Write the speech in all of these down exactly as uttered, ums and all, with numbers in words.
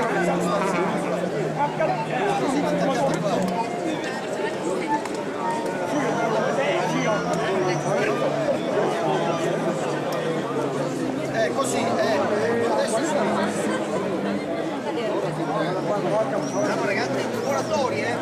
Eh, così, eh, adesso siamo ragazzi lavoratori, eh!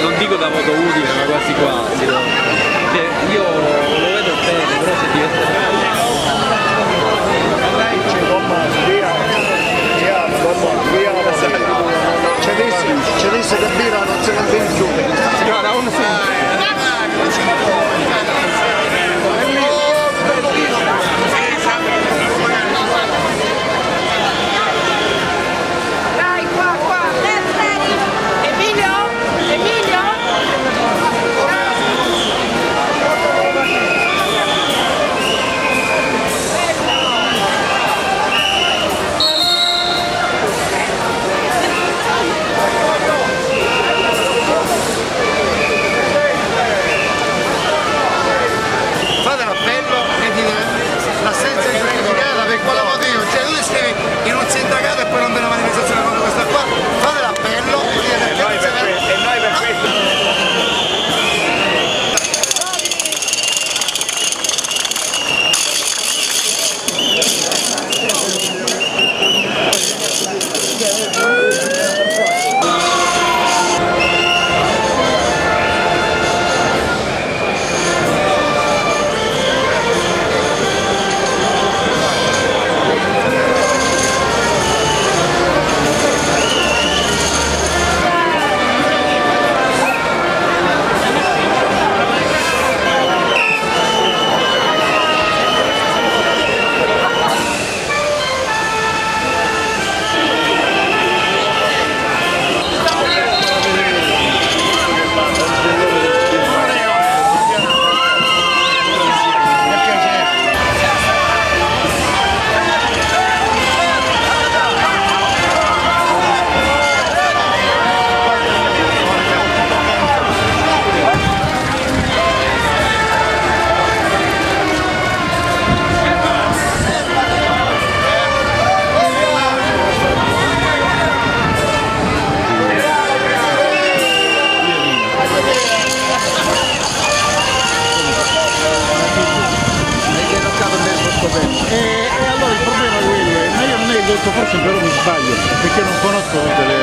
Non dico da modo utile, ma quasi quasi, cioè, io lo vedo bene, però se diventa c'è adesso da bere la nazionale del giovane, guarda un forse però mi sbaglio, perché non conosco delle,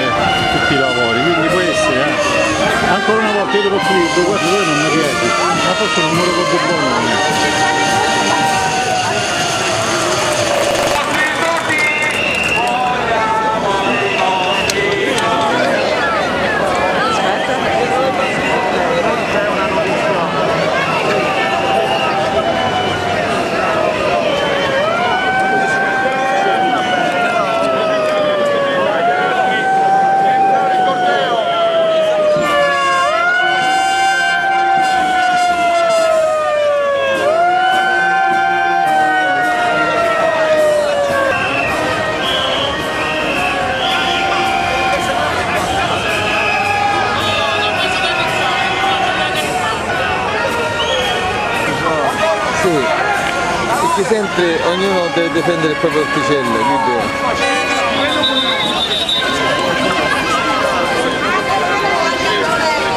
tutti i lavori, quindi può essere, eh. Ancora una volta io devo finire, guarda dove non mi riesco, ma forse non me lo ricordo buono. Perché sempre ognuno deve difendere il proprio orticello,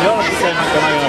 non si sente mai una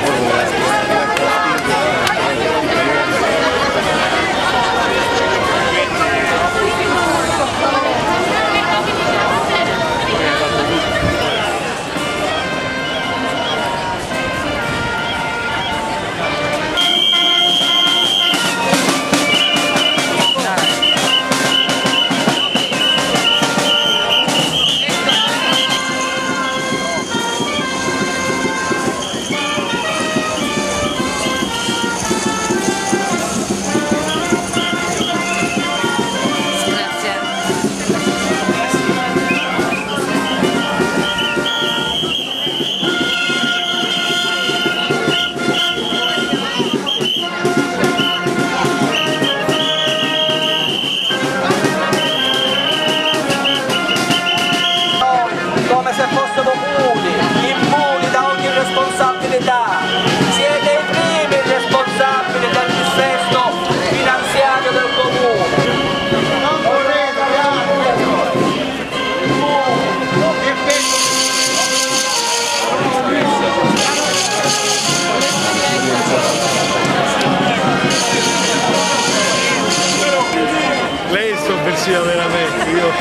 veramente, io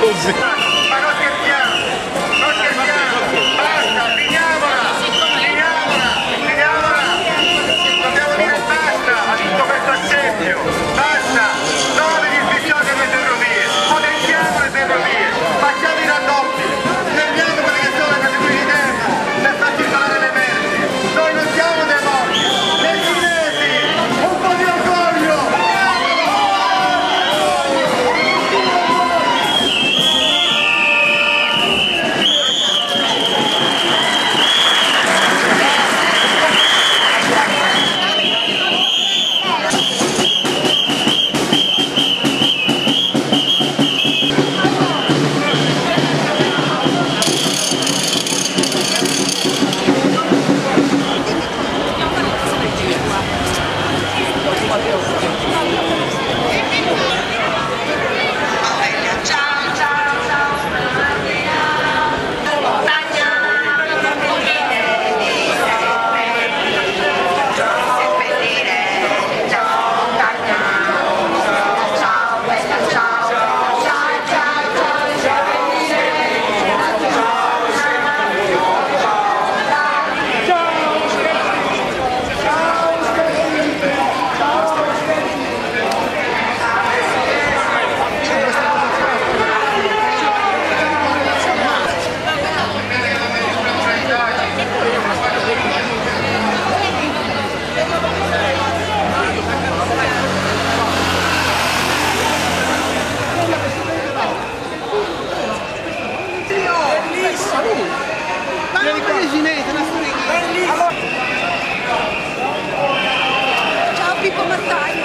così. Ma non scherziamo, non scherziamo, basta, finiamola, finiamola, finiamola, dobbiamo dire basta a tutto questo assembio, basta, non vi disfissiate le ferrovie, potenziamo le ferrovie, facciamo i raddoppi, serviamo quelle che sono le categorie di terra, per far circolare le merci, noi non siamo demoni, né cinesi, un po' di orgoglio!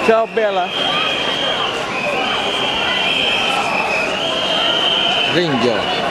Ciao bella! Ringo!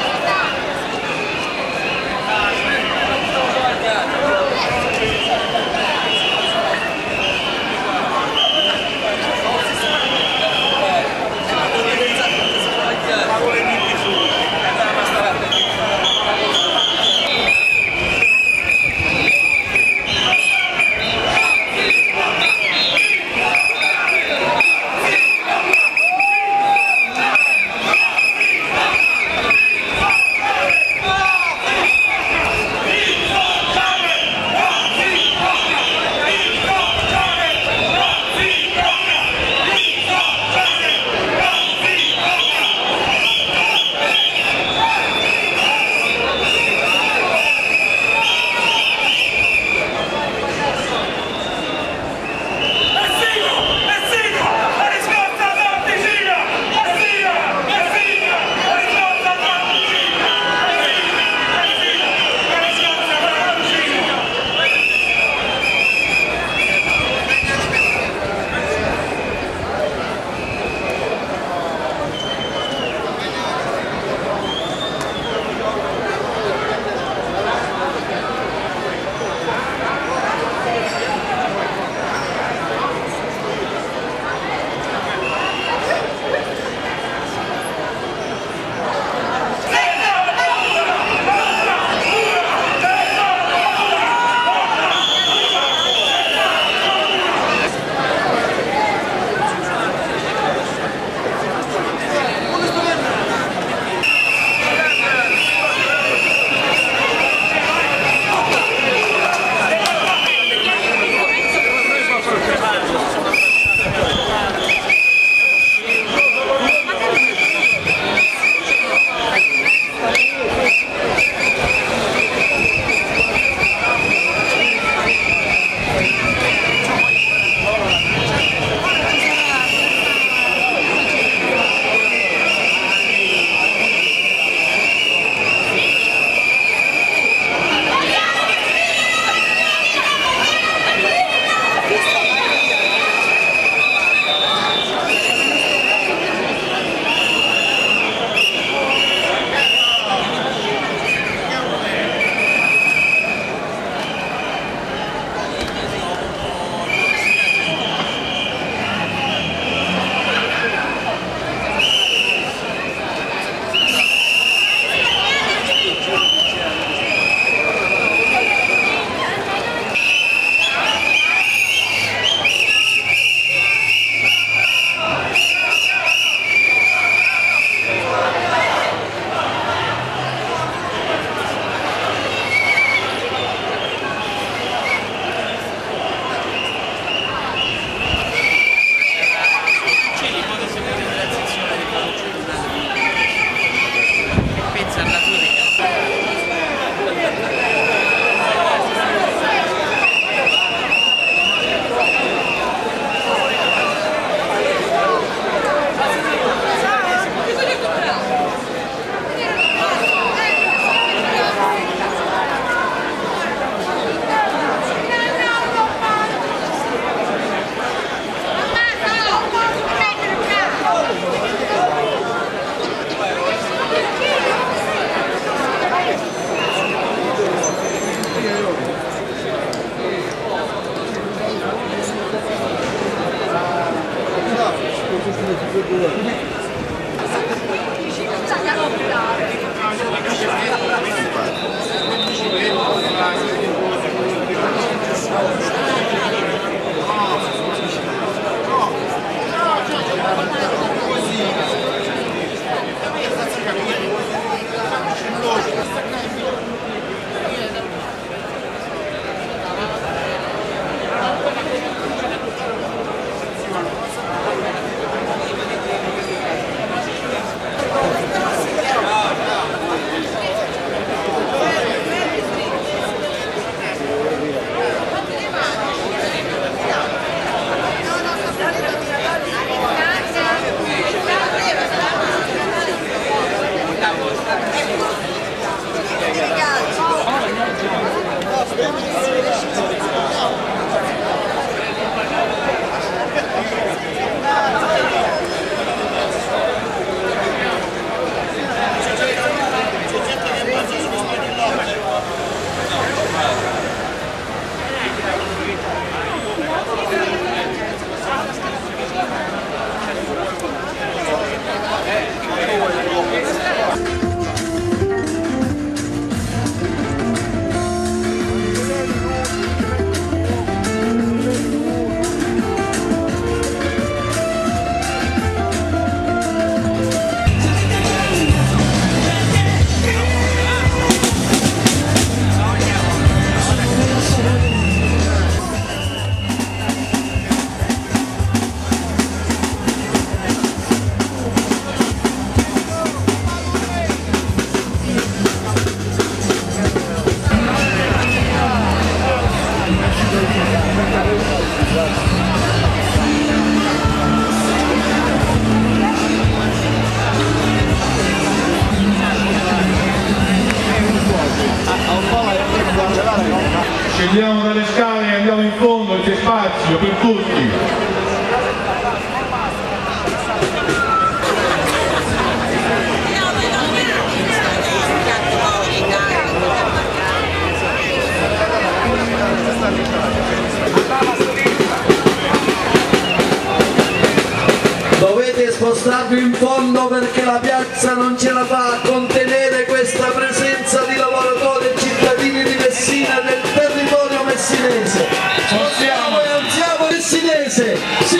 fino in fondo perché la piazza non ce la fa a contenere questa presenza di lavoratori e cittadini di Messina nel territorio messinese. Possiamo e alziamo messinese, sì,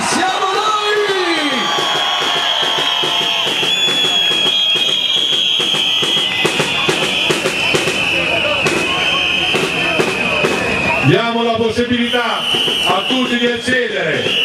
siamo noi! Diamo la possibilità a tutti di accedere